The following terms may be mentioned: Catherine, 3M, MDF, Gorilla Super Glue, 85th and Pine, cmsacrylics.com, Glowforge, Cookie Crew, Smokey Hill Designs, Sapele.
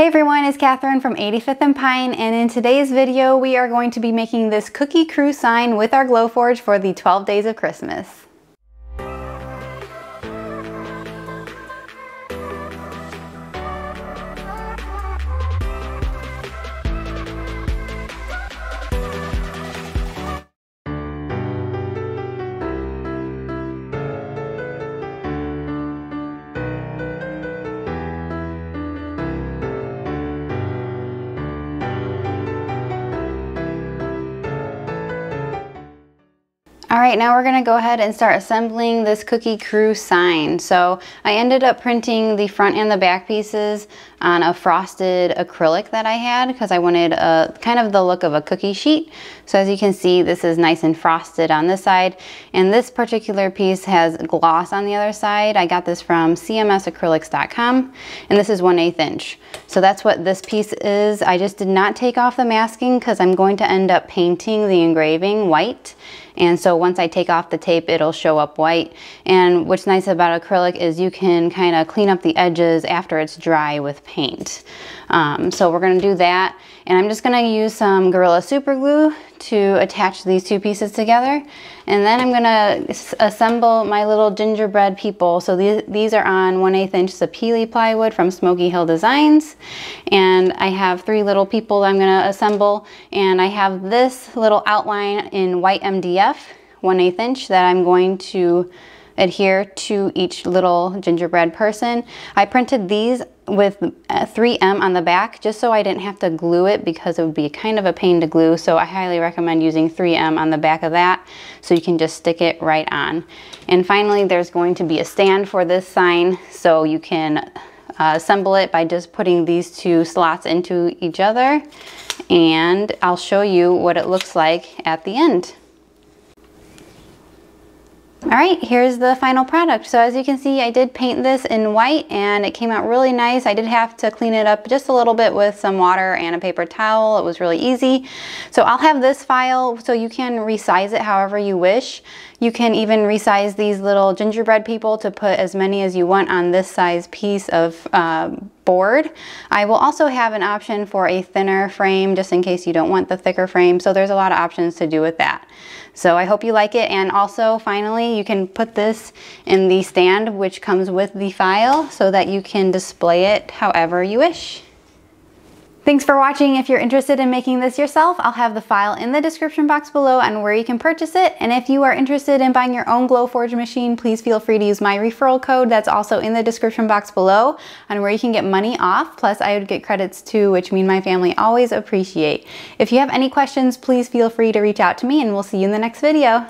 Hey everyone, it's Catherine from 85th and Pine, and in today's video we are going to be making this cookie crew sign with our Glowforge for the 12 days of Christmas. All right, now we're gonna go ahead and start assembling this cookie crew sign. So I ended up printing the front and the back pieces on a frosted acrylic that I had because I wanted kind of the look of a cookie sheet. So as you can see, this is nice and frosted on this side. And this particular piece has gloss on the other side. I got this from cmsacrylics.com, and this is 1/8 inch. So that's what this piece is. I just did not take off the masking because I'm going to end up painting the engraving white. And so once I take off the tape, it'll show up white. And what's nice about acrylic is you can kind of clean up the edges after it's dry with paint. So we're gonna do that. And I'm just gonna use some Gorilla Super Glue to attach these two pieces together. And then I'm gonna assemble my little gingerbread people. So these are on 1/8 inch Sapele plywood from Smokey Hill Designs. And I have three little people that I'm gonna assemble. And I have this little outline in white MDF, 1/8 inch, that I'm going to adhere to each little gingerbread person. I printed these with 3M on the back just so I didn't have to glue it because it would be kind of a pain to glue. So I highly recommend using 3M on the back of that so you can just stick it right on. And finally, there's going to be a stand for this sign so you can assemble it by just putting these two slots into each other. And I'll show you what it looks like at the end. All right, here's the final product. So as you can see, I did paint this in white and it came out really nice. I did have to clean it up just a little bit with some water and a paper towel. It was really easy. So I'll have this file so you can resize it however you wish. You can even resize these little gingerbread people to put as many as you want on this size piece of board. I will also have an option for a thinner frame just in case you don't want the thicker frame. So there's a lot of options to do with that. So I hope you like it. And also finally, you can put this in the stand which comes with the file so that you can display it however you wish. Thanks for watching. If you're interested in making this yourself, I'll have the file in the description box below on where you can purchase it. And if you are interested in buying your own Glowforge machine, please feel free to use my referral code that's also in the description box below on where you can get money off. Plus I would get credits too, which me and my family always appreciate. If you have any questions, please feel free to reach out to me and we'll see you in the next video.